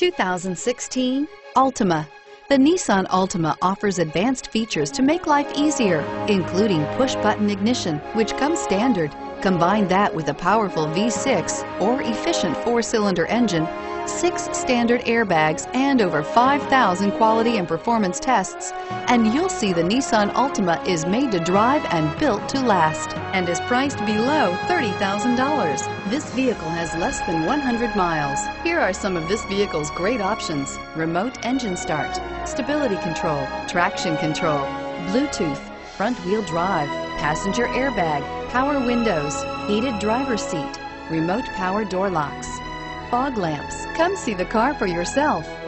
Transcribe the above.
2016 Altima. The Nissan Altima offers advanced features to make life easier, including push-button ignition, which comes standard. Combine that with a powerful V6 or efficient four-cylinder engine, 6 standard airbags, and over 5,000 quality and performance tests, and you'll see the Nissan Altima is made to drive and built to last, and is priced below $30,000. This vehicle has less than 100 miles. Here are some of this vehicle's great options: remote engine start, stability control, traction control, Bluetooth, front-wheel drive, passenger airbag, power windows, heated driver's seat, remote power door locks, fog lamps. Come see the car for yourself.